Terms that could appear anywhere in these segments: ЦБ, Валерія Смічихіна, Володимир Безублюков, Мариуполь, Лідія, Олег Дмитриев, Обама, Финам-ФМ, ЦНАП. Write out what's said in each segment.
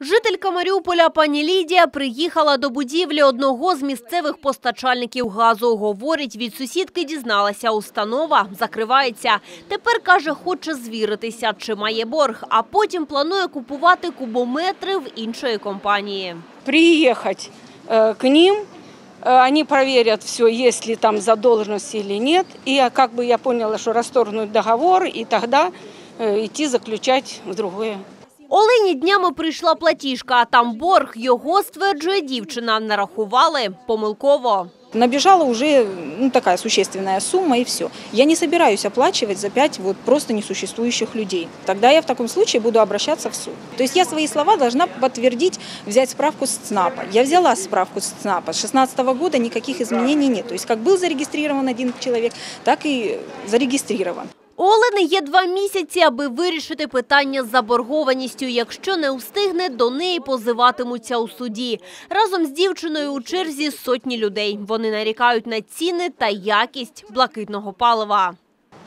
Жителька Маріуполя пані Лідія приїхала до будівлі одного з місцевих постачальників газу. Говорить, від сусідки дізналася, установа закривається. Тепер, каже, хоче звіритися, чи має борг, а потім планує купувати кубометри в іншої компанії. Приїхати к ним, вони перевірять все, є ли там задолженість чи ні. І як би я поняла, що розторгнуть договор, і тоді йти заключати в інше. Олені днями прийшла платіжка, а там борг. Його, стверджує дівчина, нарахували помилково. Набежала уже такая существенная сумма, и все. Я не собираюсь оплачивать за 5 просто несуществующих людей. Тогда я в таком случае буду обращаться в суд. То есть я свои слова должна подтвердить, взять справку с ЦНАПа. Я взяла справку с ЦНАПа. С 2016 года никаких изменений нет. То есть как был зарегистрирован один человек, так и зарегистрирован. У Олени є 2 місяці, аби вирішити питання з заборгованістю. Якщо не встигне, до неї позиватимуться у суді. Разом з дівчиною у черзі сотні людей. Вони нарікають на ціни та якість блакитного палива.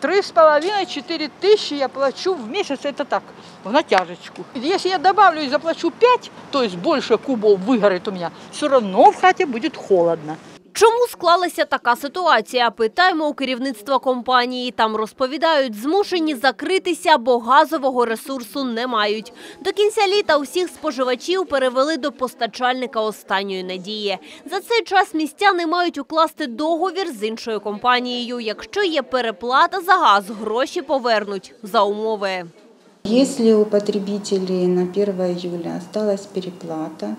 3,5-4 тисячі я плачу в місяць, це так, в натяжечку. Якщо я добавлю і заплачу 5, тобто більше кубів вигорить у мене, все одно в хаті буде холодно. Чому склалася така ситуація, питаємо у керівництва компанії. Там розповідають, змушені закритися, бо газового ресурсу не мають. До кінця літа усіх споживачів перевели до постачальника останньої надії. За цей час містяни мають укласти договір з іншою компанією. Якщо є переплата за газ, гроші повернуть за умови. Если у потребителей на 1 июля осталась переплата,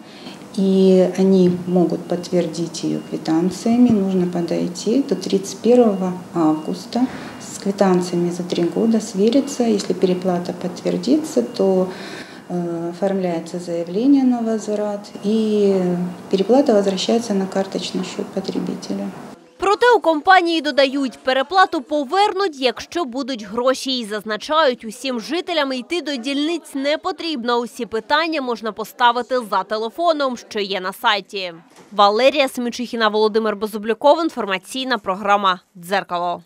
и они могут подтвердить ее квитанциями, нужно подойти до 31 августа с квитанциями за 3 года, свериться. Если переплата подтвердится, то оформляется заявление на возврат, и переплата возвращается на карточный счет потребителя. Проте у компанії додають, переплату повернуть, якщо будуть гроші. І зазначають, усім жителям йти до дільниць не потрібно. Усі питання можна поставити за телефоном, що є на сайті. Валерія Смічихіна, Володимир Безублюков, інформаційна програма «Дзеркало».